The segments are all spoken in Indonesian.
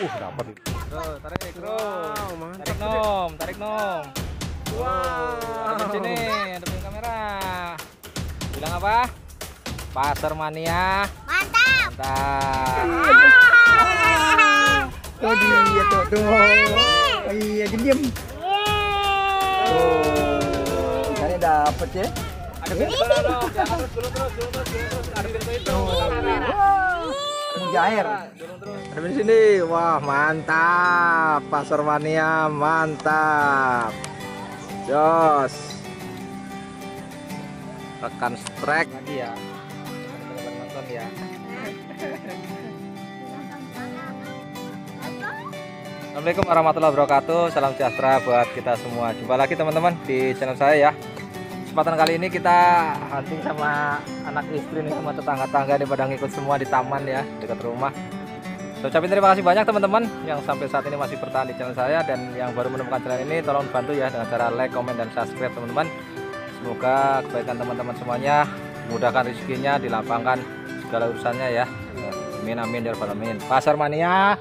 Dapat itu. Tarik, bro. Wow, tarik nom, tarik nom. Wow. Ada sini, ada punya kamera. Bilang apa? Pasermania. Mantap. Mantap. Oh, dia tuh. Iya, diam. Kayaknya dapat ya. Ada pintu dong. Terus ada pintu itu. Jair. Ada di sini. Wah, mantap. Pasermania mantap. Jos. Rekan strike lagi ya. Teman-teman nonton ya. Assalamualaikum warahmatullahi wabarakatuh. Salam sejahtera buat kita semua. Jumpa lagi teman-teman di channel saya ya. Kesempatan kali ini kita hunting sama anak istri nih, sama tetangga-tangga di pada ngikut semua di taman ya dekat rumah. Saya ucapin terima kasih banyak teman-teman yang sampai saat ini masih bertahan di channel saya, dan yang baru menemukan channel ini tolong bantu ya dengan cara like, komen, dan subscribe teman-teman. Semoga kebaikan teman-teman semuanya, dimudahkan rezekinya, dilapangkan segala urusannya ya. Amin amin ya rabbal alamin. Pasermania.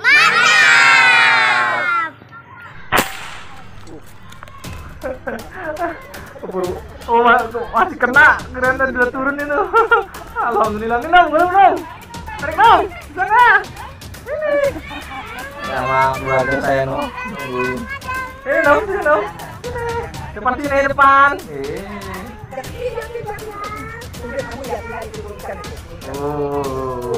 Oh, masih kena granat dua turun itu. Alhamdulillah. Ini dong, belum. Tarik dong. Sana. Ini. Ya, maaf brother saya noh. Ini dong, sini dong. Depan sini, depan. Oh.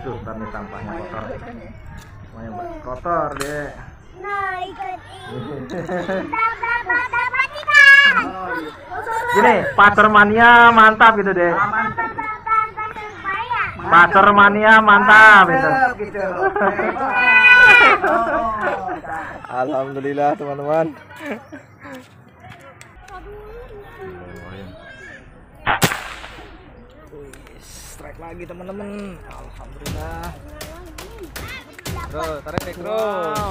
Tuh, tadi tampaknya kotor. Semuanya kotor deh. Nah, ikut ini. Dapat ikan. Gini, Pasermania mantap gitu deh. Pasermania mantap gitu. Alhamdulillah teman-teman. Strike lagi teman-teman. Alhamdulillah. Bro, tarik bro.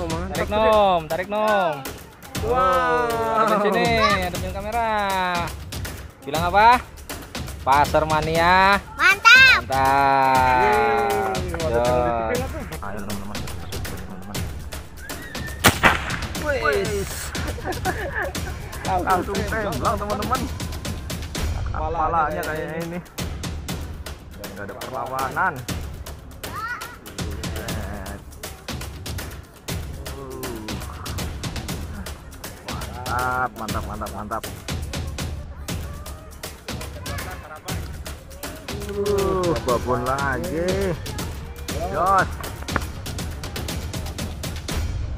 Wow, tarik nom, tarik nom. Wow. Ada sini, ada punya kamera. Bilang apa? Pasermania. Mantap. Mantap. Ayo teman-teman. Wes. Langsung tembak teman-teman. Kepalanya kayak ini. Nggak ada perlawanan. Mantap, mantap, mantap, mantap. Babon lagi. Jos.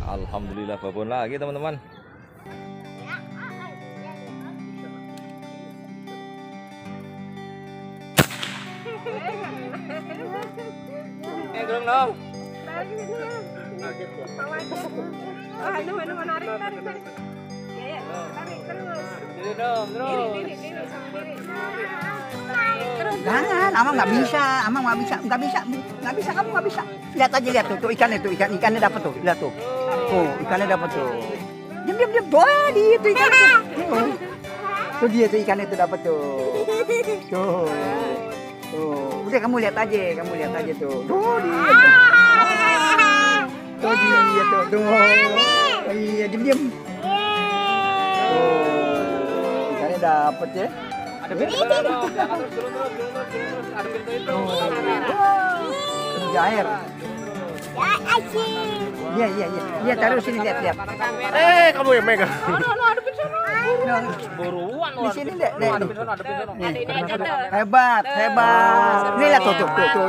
Alhamdulillah babon lagi teman-teman. Belum dong. Aduh, menarik, tarik. Ya, tarik terus. Terus. Jangan, Amang nggak bisa, nggak bisa kamu nggak bisa. Lihat aja, lihat tuh ikan itu, ikannya dapat tuh, lihat tuh. Tuh, ikannya dapat tuh. Diam, boy, itu ikan itu. Tuh dia tuh ikan itu dapat tuh. Tuh. Tuh, udah kamu lihat aja tuh. Tuh dia. Tuh dia tuh. Tuh. Iya, diam. Tuh, ikannya dapat ya. Ada pintu dong. Terus ada pintu itu. Jair. Ya, asyik. Iya. Dia taruh sini lihat. Kamu yang megang. Ada pintu. Buruan di sini deh. Hebat. Ini lihat tuh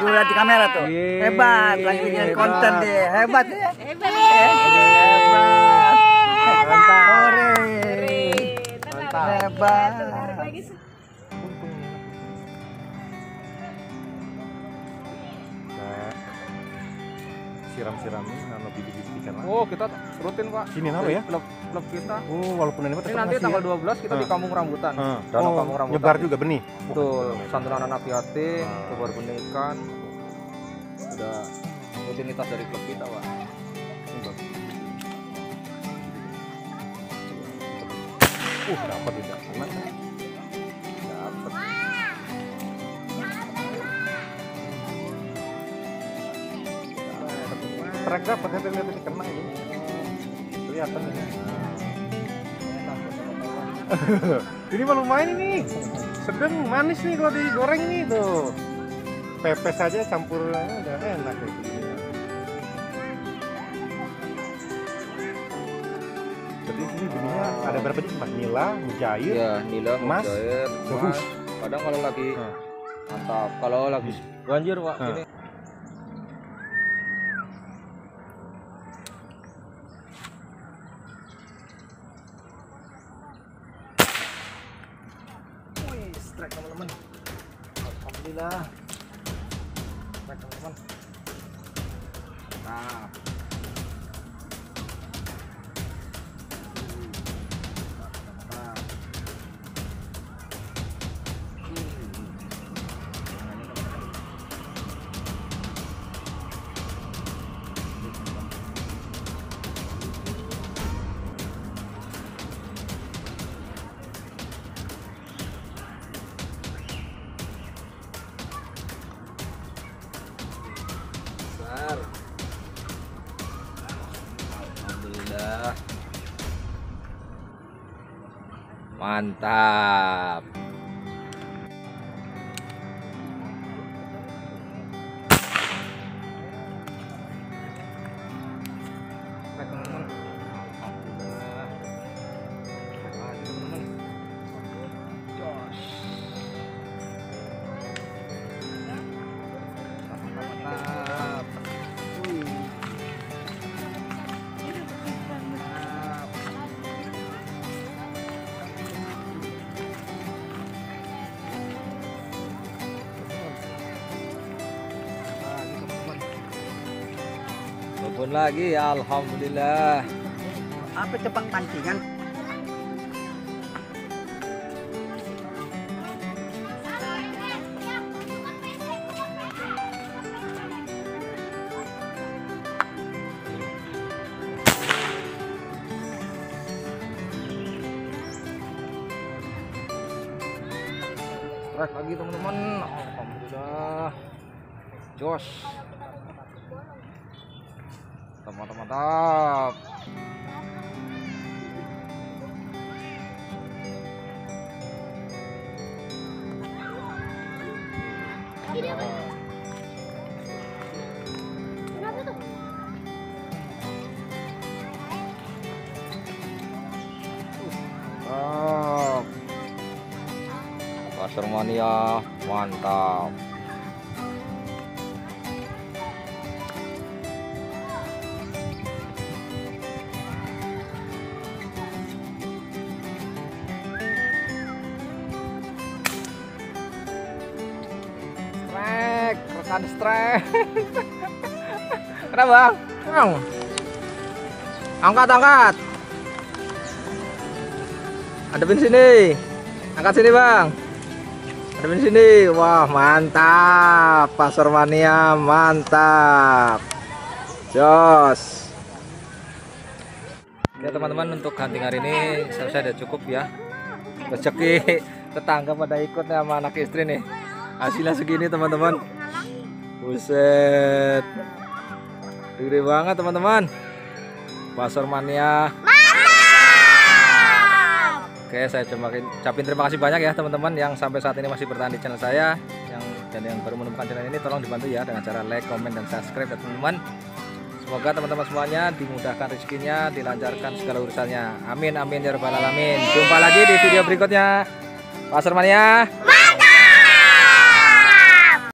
lihat di kamera tuh. Hebat, lagi bikin konten deh. Hebat ya. Hebat. Siram-siramin sama bibit-bibit ikan. Oh, kita rutin, Pak. Sini nama ya? Vlog kita. Oh, walaupun ini nanti tanggal 12 kita di Kampung Rambutan. Danau Kampung Rambutan. Nyebar juga benih. Betul, santunan anak yatim, tebar benih ikan. Sudah rutinitas dari klub kita, Pak. Dapat tidak sama kan? Dapat. Trek dapat, lihat kena ini. Kelihatan ini. Ini mah lumayan ini. Sedang manis nih kalau digoreng ini tuh. Pepes aja campurannya udah enak gitu. Jadi sini jenisnya ada berapa jenis? Nila, mujair, ya, nila, mas, mujair, mas. Kadang kalau lagi mantap, kalau lagi banjir pak ini. Wih, strike teman-teman. Alhamdulillah. Strike teman-teman. Nah. Alhamdulillah. Mantap. Lagi ya, alhamdulillah. Apa cepang pancingan? Terus lagi teman-teman, alhamdulillah. Josh. Mantap. Pasermania mantap. Strike. Kenapa? Angkat. Ada bin sini. Angkat sini, Bang. Ada bin sini. Wah, mantap. Pasermania mantap. Jos. Ya, teman-teman, untuk hunting hari ini saya sudah cukup ya. Rezeki tetangga pada ikut sama anak istri nih. Hasilnya segini, teman-teman. Buset, gede banget teman-teman. Pasermania mantap. Oke, saya ucapin terima kasih banyak ya teman-teman yang sampai saat ini masih bertahan di channel saya. Dan yang baru menemukan channel ini, tolong dibantu ya dengan cara like, komen, dan subscribe ya teman-teman. Semoga teman-teman semuanya dimudahkan rezekinya, dilancarkan segala urusannya. Amin amin ya rabbal alamin. Jumpa lagi di video berikutnya. Pasermania.